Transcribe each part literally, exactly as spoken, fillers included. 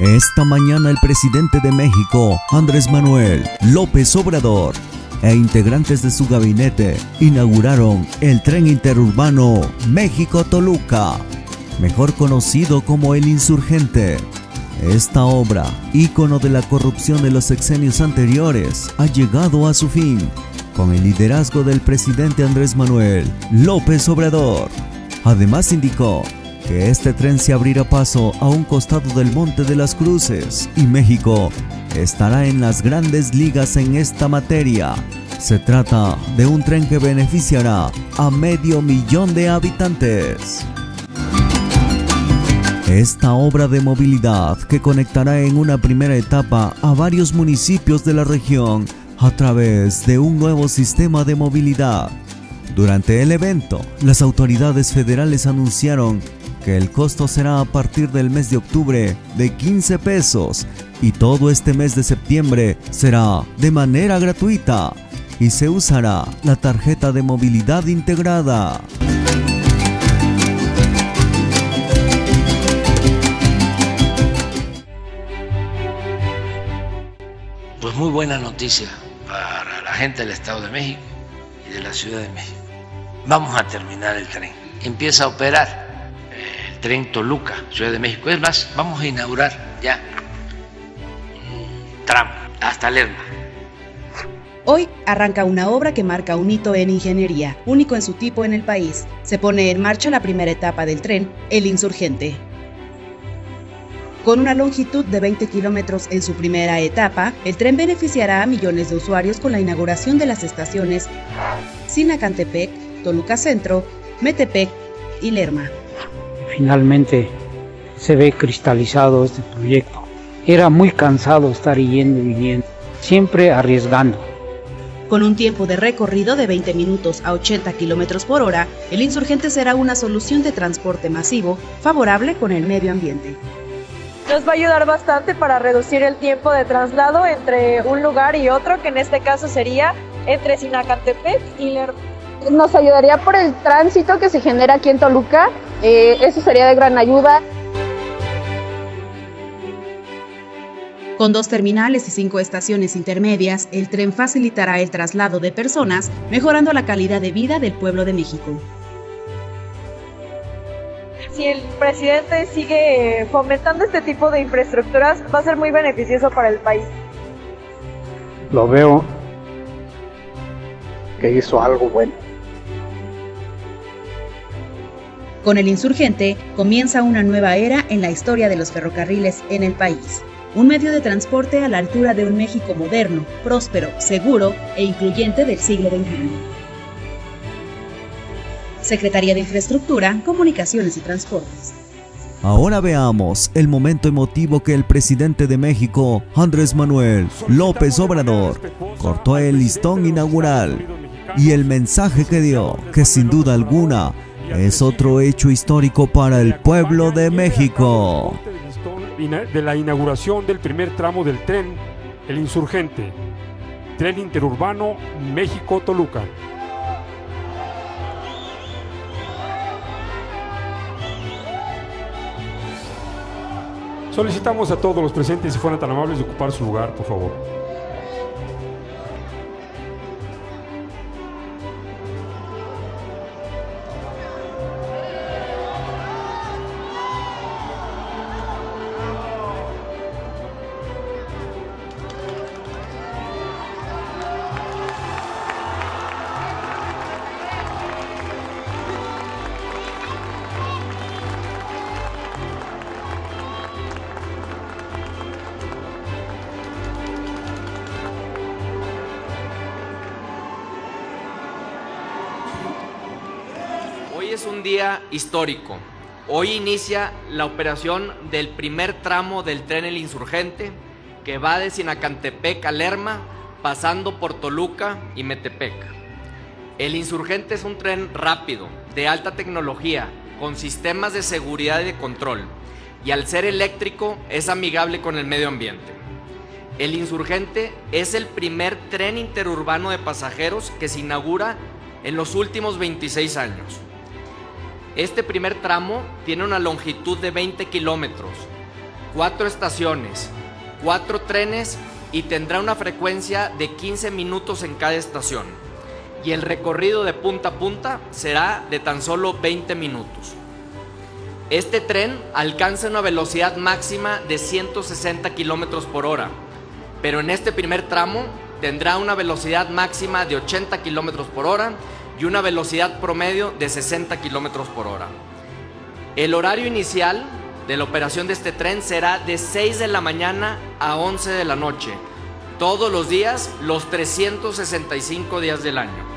Esta mañana el presidente de México, Andrés Manuel López Obrador, e integrantes de su gabinete inauguraron el Tren Interurbano México-Toluca, mejor conocido como El Insurgente. Esta obra, ícono de la corrupción de los sexenios anteriores, ha llegado a su fin, con el liderazgo del presidente Andrés Manuel López Obrador. Además indicó que este tren se abrirá paso a un costado del Monte de las Cruces y México estará en las grandes ligas en esta materia. Se trata de un tren que beneficiará a medio millón de habitantes. Esta obra de movilidad que conectará en una primera etapa a varios municipios de la región a través de un nuevo sistema de movilidad. Durante el evento, las autoridades federales anunciaron que el costo será a partir del mes de octubre de quince pesos y todo este mes de septiembre será de manera gratuita y se usará la tarjeta de movilidad integrada. Pues muy buena noticia para la gente del Estado de México y de la Ciudad de México. Vamos a terminar el tren. Empieza a operar el tren Toluca, Ciudad de México. Es más, vamos a inaugurar ya un tramo hasta Lerma. Hoy arranca una obra que marca un hito en ingeniería, único en su tipo en el país. Se pone en marcha la primera etapa del tren, El Insurgente. Con una longitud de veinte kilómetros en su primera etapa, el tren beneficiará a millones de usuarios con la inauguración de las estaciones Zinacantepec, Toluca Centro, Metepec y Lerma. Finalmente se ve cristalizado este proyecto. Era muy cansado estar yendo y viniendo, siempre arriesgando. Con un tiempo de recorrido de veinte minutos a ochenta kilómetros por hora, el Insurgente será una solución de transporte masivo favorable con el medio ambiente. Nos va a ayudar bastante para reducir el tiempo de traslado entre un lugar y otro, que en este caso sería entre Zinacantepec y Lerma. Nos ayudaría por el tránsito que se genera aquí en Toluca, eh, eso sería de gran ayuda. Con dos terminales y cinco estaciones intermedias, el tren facilitará el traslado de personas, mejorando la calidad de vida del pueblo de México. Si el presidente sigue fomentando este tipo de infraestructuras, va a ser muy beneficioso para el país. Lo veo que hizo algo bueno. Con El Insurgente comienza una nueva era en la historia de los ferrocarriles en el país. Un medio de transporte a la altura de un México moderno, próspero, seguro e incluyente del siglo veintiuno. Secretaría de Infraestructura, Comunicaciones y Transportes. Ahora veamos el momento emotivo que el presidente de México, Andrés Manuel López Obrador, cortó el listón inaugural y el mensaje que dio, que sin duda alguna es otro hecho histórico para el pueblo de México. De la inauguración del primer tramo del tren, El Insurgente, Tren Interurbano México-Toluca. Solicitamos a todos los presentes, si fueran tan amables, de ocupar su lugar, por favor. Hoy es un día histórico. Hoy inicia la operación del primer tramo del tren El Insurgente, que va de Zinacantepec a Lerma, pasando por Toluca y Metepec. El Insurgente es un tren rápido, de alta tecnología, con sistemas de seguridad y de control, y al ser eléctrico es amigable con el medio ambiente. El Insurgente es el primer tren interurbano de pasajeros que se inaugura en los últimos veintiséis años. Este primer tramo tiene una longitud de veinte kilómetros, cuatro estaciones, cuatro trenes y tendrá una frecuencia de quince minutos en cada estación. Y el recorrido de punta a punta será de tan solo veinte minutos. Este tren alcanza una velocidad máxima de ciento sesenta kilómetros por hora, pero en este primer tramo tendrá una velocidad máxima de ochenta kilómetros por hora y una velocidad promedio de sesenta kilómetros por hora. El horario inicial de la operación de este tren será de seis de la mañana a once de la noche, todos los días, los trescientos sesenta y cinco días del año.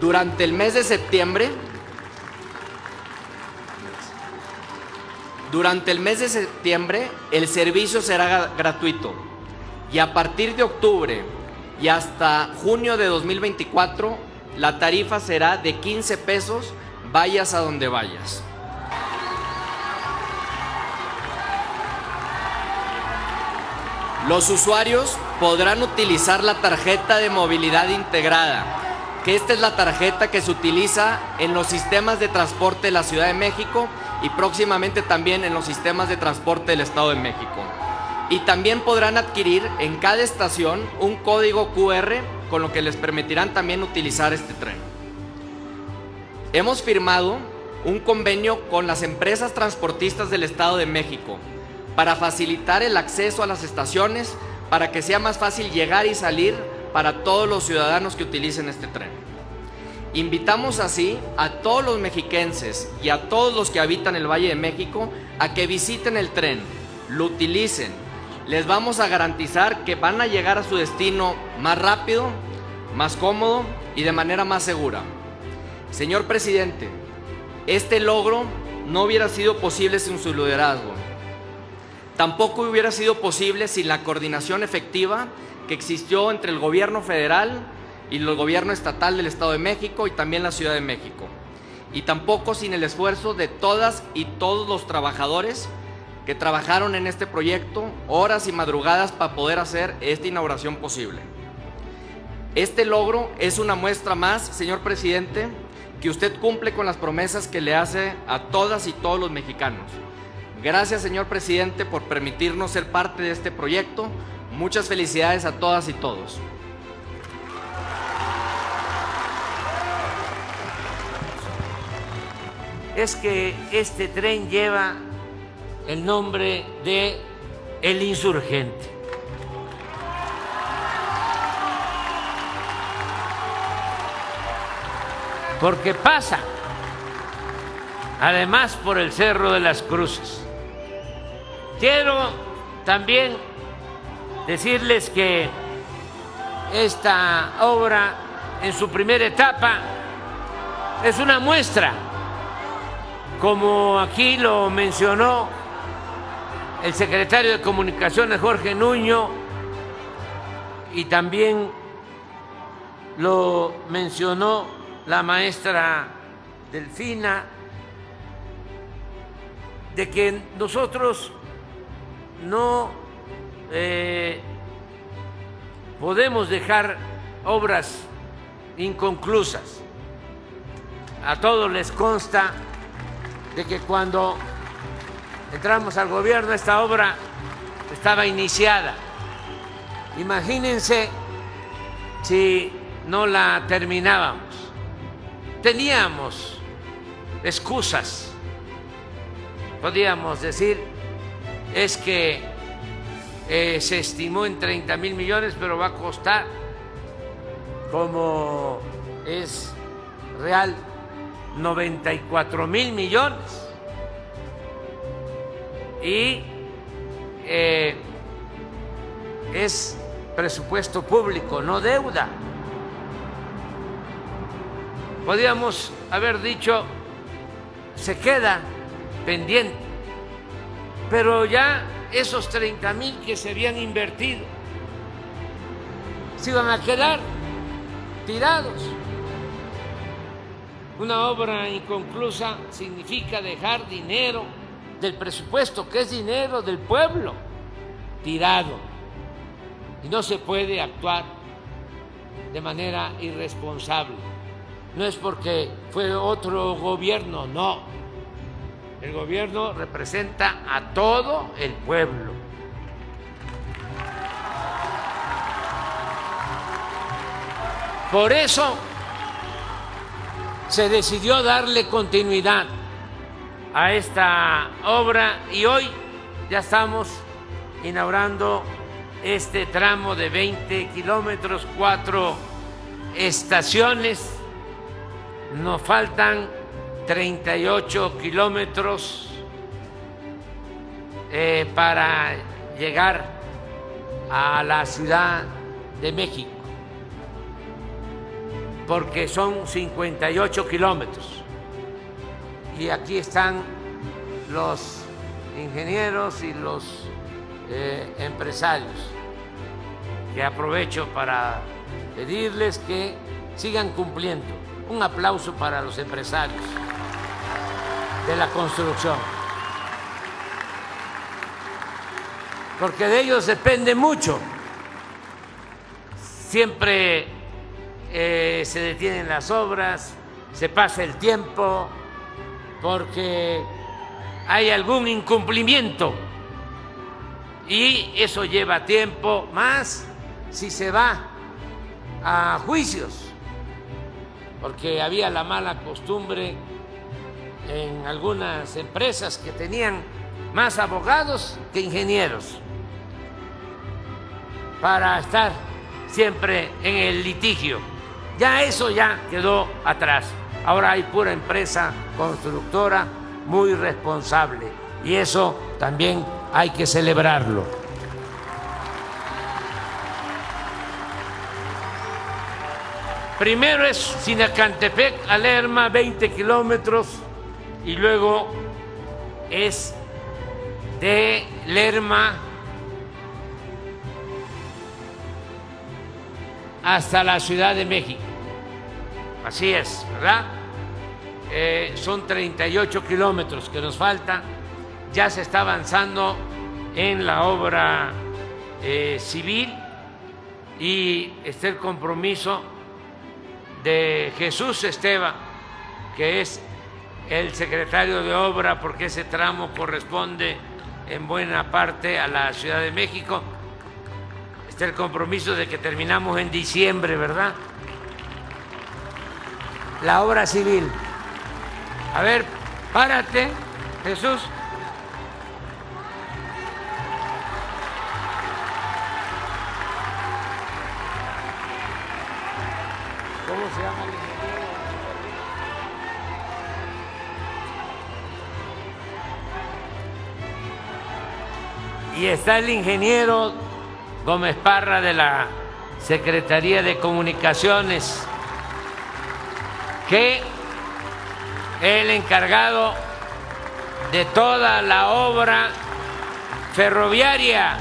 Durante el mes de septiembre, Durante el mes de septiembre el servicio será gratuito y a partir de octubre y hasta junio de dos mil veinticuatro la tarifa será de quince pesos, vayas a donde vayas. Los usuarios podrán utilizar la tarjeta de movilidad integrada, que esta es la tarjeta que se utiliza en los sistemas de transporte de la Ciudad de México y próximamente también en los sistemas de transporte del Estado de México. Y también podrán adquirir en cada estación un código Q R con lo que les permitirán también utilizar este tren. Hemos firmado un convenio con las empresas transportistas del Estado de México para facilitar el acceso a las estaciones, para que sea más fácil llegar y salir para todos los ciudadanos que utilicen este tren. Invitamos así a todos los mexiquenses y a todos los que habitan el Valle de México a que visiten el tren, lo utilicen. Les vamos a garantizar que van a llegar a su destino más rápido, más cómodo y de manera más segura. Señor presidente, este logro no hubiera sido posible sin su liderazgo. Tampoco hubiera sido posible sin la coordinación efectiva que existió entre el gobierno federal y el gobierno estatal del Estado de México y también la Ciudad de México. Y tampoco sin el esfuerzo de todas y todos los trabajadores que trabajaron en este proyecto horas y madrugadas para poder hacer esta inauguración posible. Este logro es una muestra más, señor presidente, que usted cumple con las promesas que le hace a todas y todos los mexicanos. Gracias, señor presidente, por permitirnos ser parte de este proyecto. Muchas felicidades a todas y todos. Es que este tren lleva el nombre de El Insurgente. Porque pasa, además, por el Cerro de las Cruces. Quiero también decirles que esta obra, en su primera etapa, es una muestra, como aquí lo mencionó el secretario de Comunicaciones, Jorge Nuño, y también lo mencionó la maestra Delfina, de que nosotros no eh, podemos dejar obras inconclusas. A todos les consta de que cuando entramos al gobierno esta obra estaba iniciada. Imagínense si no la terminábamos. Teníamos excusas. Podríamos decir, es que eh, se estimó en treinta mil millones, pero va a costar, como es real, noventa y cuatro mil millones, y eh, es presupuesto público, no deuda. Podríamos haber dicho, se queda pendiente, pero ya esos treinta mil que se habían invertido se iban a quedar tirados. Una obra inconclusa significa dejar dinero del presupuesto, que es dinero del pueblo, tirado. Y no se puede actuar de manera irresponsable. No es porque fue otro gobierno, no. El gobierno representa a todo el pueblo. Por eso se decidió darle continuidad a esta obra y hoy ya estamos inaugurando este tramo de veinte kilómetros, cuatro estaciones, nos faltan treinta y ocho kilómetros eh, para llegar a la Ciudad de México, porque son cincuenta y ocho kilómetros. Y aquí están los ingenieros y los eh, empresarios, que aprovecho para pedirles que sigan cumpliendo. Un aplauso para los empresarios de la construcción, porque de ellos depende mucho. Siempre eh, se detienen las obras, se pasa el tiempo, porque hay algún incumplimiento y eso lleva tiempo, más si se va a juicios, porque había la mala costumbre en algunas empresas que tenían más abogados que ingenieros para estar siempre en el litigio. Ya eso ya quedó atrás. Ahora hay pura empresa constructora muy responsable y eso también hay que celebrarlo. Primero es Zinacantepec a Lerma, veinte kilómetros, y luego es de Lerma hasta la Ciudad de México. Así es, ¿verdad? Eh, son treinta y ocho kilómetros que nos falta. Ya se está avanzando en la obra eh, civil y está el compromiso de Jesús Esteban, que es el secretario de obra, porque ese tramo corresponde en buena parte a la Ciudad de México. Está el compromiso de que terminamos en diciembre, ¿verdad? La obra civil. A ver, párate, Jesús. ¿Cómo se llama el ingeniero? Y está el ingeniero Gómez Parra de la Secretaría de Comunicaciones, que el encargado de toda la obra ferroviaria.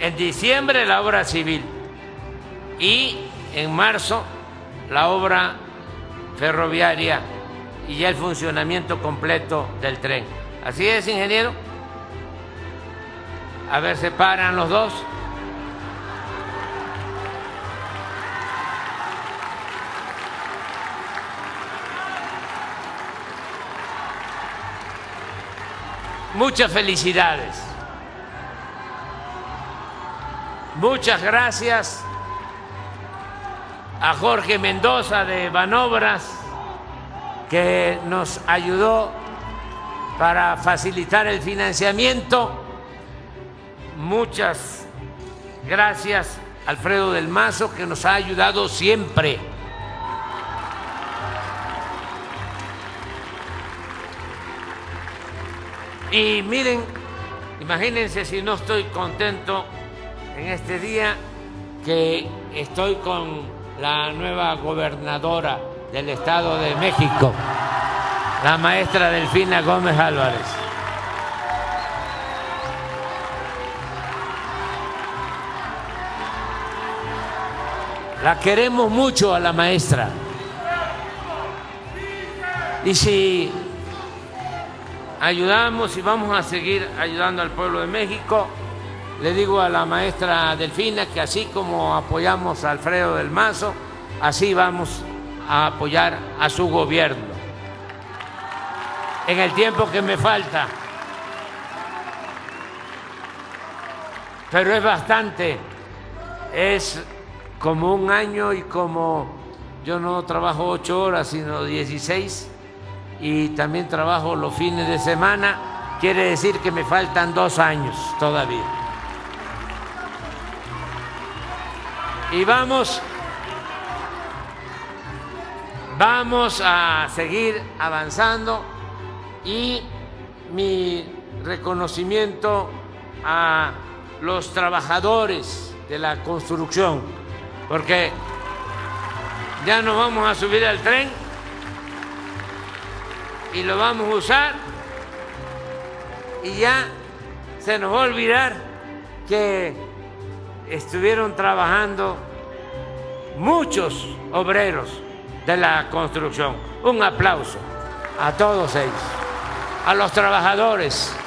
En diciembre la obra civil y en marzo la obra ferroviaria y ya el funcionamiento completo del tren. ¿Así es, ingeniero? A ver, se paran los dos. Muchas felicidades. Muchas gracias a Jorge Mendoza de Banobras, que nos ayudó para facilitar el financiamiento. Muchas gracias a Alfredo del Mazo, que nos ha ayudado siempre. Y miren, imagínense si no estoy contento en este día, que estoy con la nueva gobernadora del Estado de México, la maestra Delfina Gómez Álvarez. La queremos mucho a la maestra. Y si ayudamos y vamos a seguir ayudando al pueblo de México, le digo a la maestra Delfina que así como apoyamos a Alfredo del Mazo, así vamos a apoyar a su gobierno. en el tiempo que me falta. Pero es bastante, es como un año y como yo no trabajo ocho horas, sino dieciséis, y también trabajo los fines de semana, quiere decir que me faltan dos años todavía. Y vamos, vamos a seguir avanzando, y mi reconocimiento a los trabajadores de la construcción, porque ya nos vamos a subir al tren y lo vamos a usar, y ya se nos va a olvidar que estuvieron trabajando muchos obreros de la construcción. Un aplauso a todos ellos, a los trabajadores.